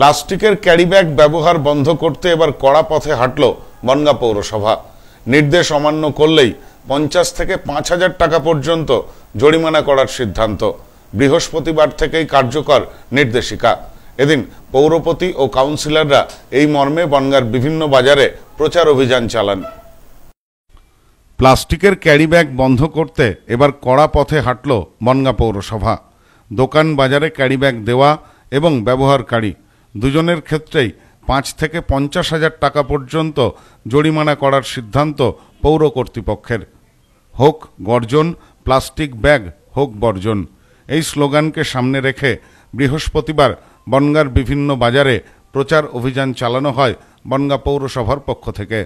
প্লাস্টিকের ক্যারিব্যাগ ব্যবহার বন্ধ করতে এবার কড়া পথে হাঁটল বনগাঁ পৌরসভা। নির্দেশ অমান্য করলেই ৫০ থেকে ৫০০০ টাকা পর্যন্ত জরিমানা করার সিদ্ধান্ত। বৃহস্পতিবার থেকেই কার্যকর নির্দেশিকা। এদিন পৌরপতি ও কাউন্সিলররা এই মর্মে বনগাঁর বিভিন্ন বাজারে প্রচার অভিযান চালান। প্লাস্টিকের ক্যারিব্যাগ বন্ধ করতে এবার কড়া পথে হাঁটল বনগাঁ পৌরসভা। দোকান বাজারে ক্যারিব্যাগ দেওয়া এবং ব্যবহারকারী দুজনের ক্ষেত্রেই ৫ থেকে ৫০ হাজার টাকা পর্যন্ত জরিমানা করার সিদ্ধান্ত পৌর কর্তৃপক্ষের। হোক গর্জন, প্লাস্টিক ব্যাগ হোক বর্জন, এই স্লোগানকে সামনে রেখে বৃহস্পতিবার বনগাঁর বিভিন্ন বাজারে প্রচার অভিযান চালানো হয় বনগাঁ পৌরসভার পক্ষ থেকে।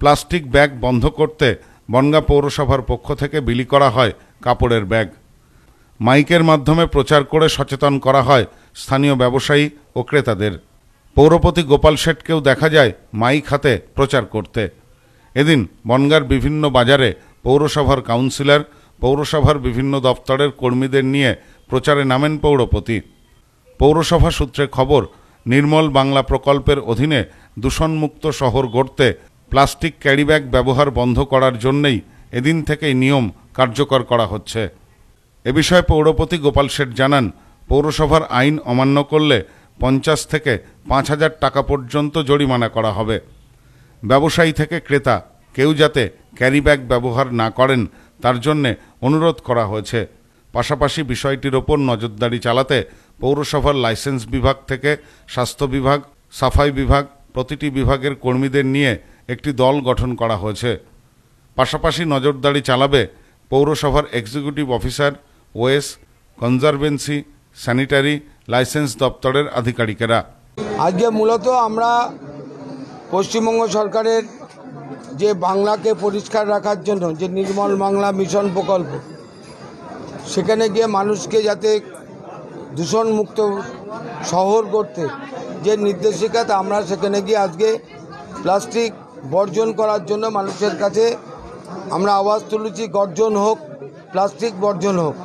প্লাস্টিক ব্যাগ বন্ধ করতে বনগাঁ পৌরসভার পক্ষ থেকে বিলি করা হয় কাপড়ের ব্যাগ। মাইকের মাধ্যমে প্রচার করে সচেতন করা হয় স্থানীয় ব্যবসায়ী ও ক্রেতাদের। পৌরপতি গোপাল শেঠকেও দেখা যায় মাইক হাতে প্রচার করতে। এদিন বনগাঁর বিভিন্ন বাজারে পৌরসভার কাউন্সিলর, পৌরসভার বিভিন্ন দপ্তরের কর্মীদের নিয়ে প্রচারে নামেন পৌরপতি। পৌরসভা সূত্রে খবর, নির্মল বাংলা প্রকল্পের অধীনে দূষণমুক্ত শহর গড়তে প্লাস্টিক ক্যারিব্যাগ ব্যবহার বন্ধ করার জন্যই এদিন থেকেই নিয়ম কার্যকর করা হচ্ছে। এ বিষয়ে পৌরপতি গোপাল শেঠ জানান, পৌরসভার আইন অমান্য করলে ৫০ থেকে ৫০০০ টাকা পর্যন্ত জরিমানা করা হবে। ব্যবসায়ী থেকে ক্রেতা কেউ যাতে ক্যারিব্যাগ ব্যবহার না করেন তার জন্যে অনুরোধ করা হয়েছে। পাশাপাশি বিষয়টির ওপর নজরদারি চালাতে পৌরসভার লাইসেন্স বিভাগ থেকে স্বাস্থ্য বিভাগ, সাফাই বিভাগ প্রতিটি বিভাগের কর্মীদের নিয়ে একটি দল গঠন করা হয়েছে। পাশাপাশি নজরদারি চালাবে পৌরসভার executive officer, OS, conservancy, sanitary, licence দপ্তরের আধিকারিকেরা। আজকে মূলত আমরা পশ্চিমবঙ্গ সরকারের যে বাংলাকে পরিষ্কার রাখার জন্য যে নির্মল বাংলা মিশন প্রকল্প, সেখানে গিয়ে মানুষকে যাতে দূষণমুক্ত শহর করতে যে নির্দেশিকা, তা আমরা সেখানে গিয়ে আজকে প্লাস্টিক বর্জন করার জন্য মানুষের কাছে আমরা আওয়াজ তুলেছি, গর্জন হোক, প্লাস্টিক বর্জন হোক।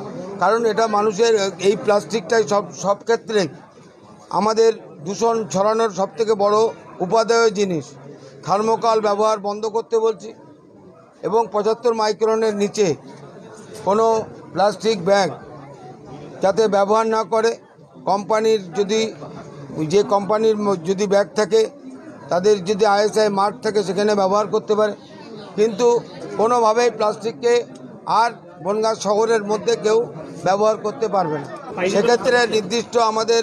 কারণ এটা মানুষের, এই প্লাস্টিকটাই সব ক্ষেত্রে আমাদের দূষণ ছড়ানোর সবথেকে বড় উপাদেয় জিনিস। থার্মোকল ব্যবহার বন্ধ করতে বলছি এবং ৭৫ মাইক্রনের নিচে কোনো প্লাস্টিক ব্যাগ যাতে ব্যবহার না করে। কোম্পানির যদি কোম্পানির ব্যাগ থাকে, তাদের যদি ISI মার্ক থাকে সেখানে ব্যবহার করতে পারে, কিন্তু কোনোভাবেই প্লাস্টিককে আর বনগাঁ শহরের মধ্যে কেউ ব্যবহার করতে পারবে না। সেক্ষেত্রে নির্দিষ্ট আমাদের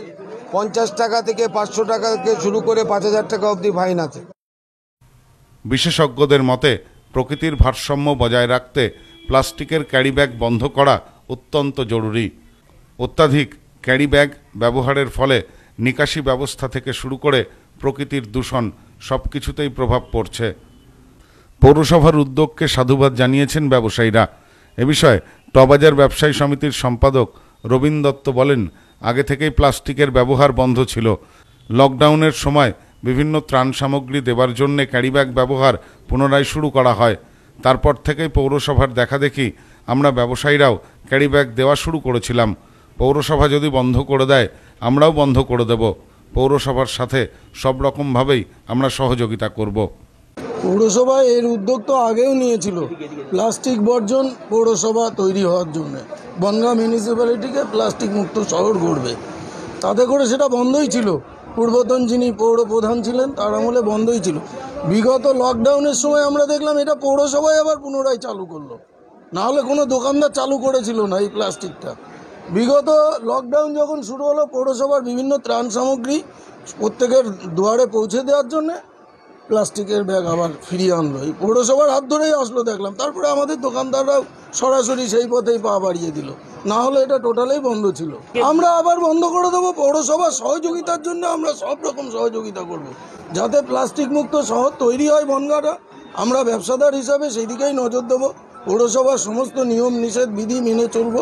৫০ টাকা থেকে ৫০০ টাকা থেকে শুরু করে ৫০০০ টাকা অবধি ফাইন আছে। বিশেষজ্ঞদের মতে, প্রকৃতির ভারসাম্য বজায় রাখতে প্লাস্টিকের ক্যারিব্যাগ বন্ধ করা অত্যন্ত জরুরি। অত্যাধিক ক্যারিব্যাগ ব্যবহারের ফলে নিকাশি ব্যবস্থা থেকে শুরু করে প্রকৃতির দূষণ সব কিছুতেই প্রভাব পড়ছে। পৌরসভার উদ্যোগকে সাধুবাদ জানিয়েছেন ব্যবসায়ীরা। এ বিষয়ে টবাজার ব্যবসায়ী সমিতির সম্পাদক রবীন্দ্র দত্ত বলেন, আগে থেকেই প্লাস্টিকের ব্যবহার বন্ধ ছিল। লকডাউনের সময় বিভিন্ন ত্রাণ সামগ্রী দেবার জন্য ক্যারিব্যাগ ব্যবহার পুনরায় শুরু করা হয়। তারপর থেকেই পৌরসভার দেখাদেখি আমরা ব্যবসায়ীরাও ক্যারিব্যাগ দেওয়া শুরু করেছিলাম। পৌরসভা যদি বন্ধ করে দেয়, আমরাও বন্ধ করে দেব। পৌরসভার সাথে সব রকমভাবেই আমরা সহযোগিতা করব। পৌরসভা এর উদ্যোগ তো আগেও নিয়েছিল, প্লাস্টিক বর্জন পৌরসভা তৈরি হওয়ার জন্য বনগাঁ মিউনিসিপ্যালিটিকে প্লাস্টিক মুক্ত শহর গড়বে, তাতে করে সেটা বন্ধই ছিল। পূর্বতন যিনি পৌর প্রধান ছিলেন তার আমলে বন্ধই ছিল। বিগত লকডাউনের সময় আমরা দেখলাম এটা পৌরসভায় আবার পুনরায় চালু করলো, নাহলে কোনো দোকানদার চালু করেছিল না এই প্লাস্টিকটা। বিগত লকডাউন যখন শুরু হলো, পৌরসভার বিভিন্ন ত্রাণ সামগ্রী প্রত্যেকের দুয়ারে পৌঁছে দেওয়ার জন্যে প্লাস্টিকের ব্যাগ আবার ফিরিয়ে আনলো। এই পৌরসভার হাত ধরেই আসলো দেখলাম। তারপরে আমাদের দোকানদাররাও সরাসরি সেই পথেই পা বাড়িয়ে দিল, না হলে এটা টোটালেই বন্ধ ছিল। আমরা আবার বন্ধ করে দেবো। পৌরসভার সহযোগিতার জন্য আমরা সব রকম সহযোগিতা করব, যাতে প্লাস্টিক মুক্ত শহর তৈরি হয় বনগাঁটা। আমরা ব্যবসাদার হিসাবে সেই দিকেই নজর দেবো। পৌরসভার সমস্ত নিয়ম নিষেধ বিধি মেনে চলব।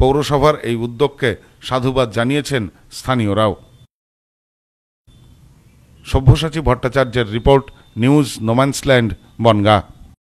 পৌরসভার এই উদ্যোগকে সাধুবাদ জানিয়েছেন স্থানীয়রাও। সব্যসাচী ভট্টাচার্যের রিপোর্ট, নিউজ নোম্যান্সল্যান্ড, বনগাঁ।